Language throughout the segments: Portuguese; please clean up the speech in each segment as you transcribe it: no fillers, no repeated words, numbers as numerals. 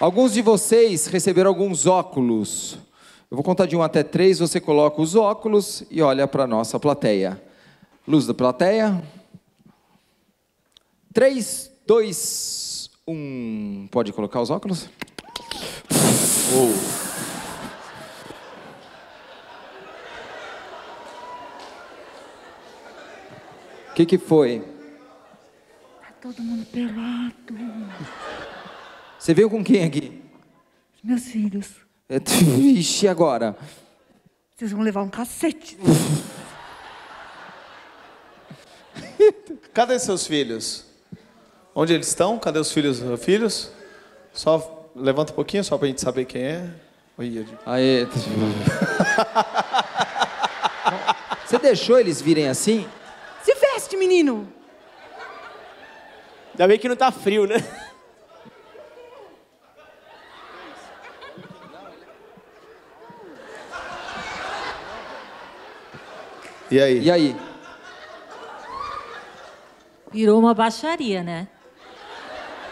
Alguns de vocês receberam alguns óculos. Eu vou contar de 1 até 3, você coloca os óculos e olha para a nossa plateia. Luz da plateia. 3, 2, 1. Pode colocar os óculos? Oh. O que foi? Tá todo mundo pelado. Você veio com quem aqui? Meus filhos. Vixe, agora? Vocês vão levar um cacete. Cadê seus filhos? Onde eles estão? Cadê os filhos? Filhos? Só levanta um pouquinho, só pra gente saber quem é. Oi, aê. Você deixou eles virem assim? Este menino. Ainda bem que não tá frio, né? E aí? E aí? Virou uma baixaria, né?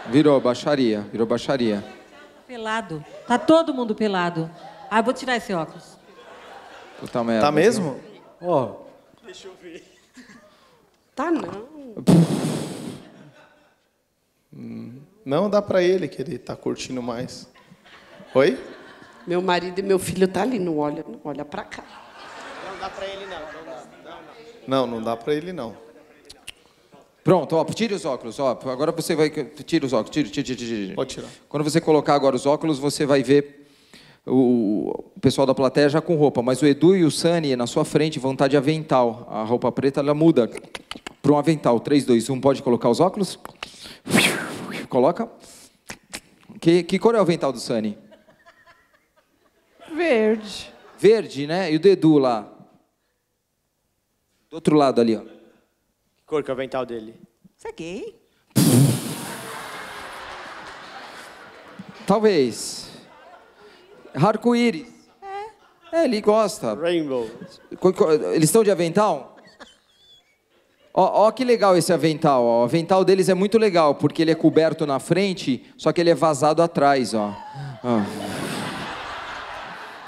Virou baixaria, virou baixaria. Pelado. Tá todo mundo pelado. Ah, eu vou tirar esse óculos. Puta merda. Tá mesmo? Ó. Oh. Deixa eu ver. Tá não. Não dá pra ele, que ele tá curtindo mais. Oi? Meu marido e meu filho tá ali, não olha pra cá. Não dá pra ele não. Não dá pra ele não. Pronto, ó, tira os óculos, ó. Agora você vai... Tira os óculos, tira. Pode tirar. Quando você colocar agora os óculos, você vai ver o pessoal da plateia já com roupa, mas o Edu e o Sani na sua frente vão estar de avental. A roupa preta, ela muda para um avental. 3, 2, 1, pode colocar os óculos? Coloca. Que cor é o avental do Sani? Verde. Verde, né? E o do Edu lá? Do outro lado ali, ó. Que cor que é o avental dele? Isso é gay? Talvez. Arco-íris. É, ele gosta. Rainbow. Eles estão de avental? Ó, que legal esse avental, ó. O avental deles é muito legal, porque ele é coberto na frente, só que ele é vazado atrás, ó.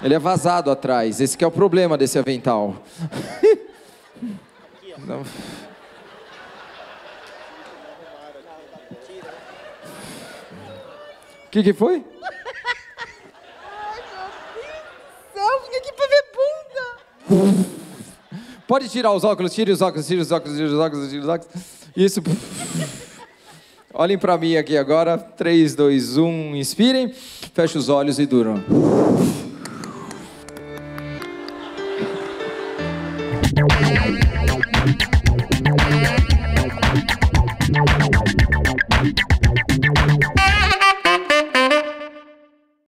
Ele é vazado atrás. Esse que é o problema desse avental. Aqui, ó. Não. Que foi? Pode tirar os óculos, tire os óculos, tire os óculos, tire os óculos, tire os óculos. Isso. Olhem pra mim aqui agora. 3, 2, 1, inspirem. Fecha os olhos e duram.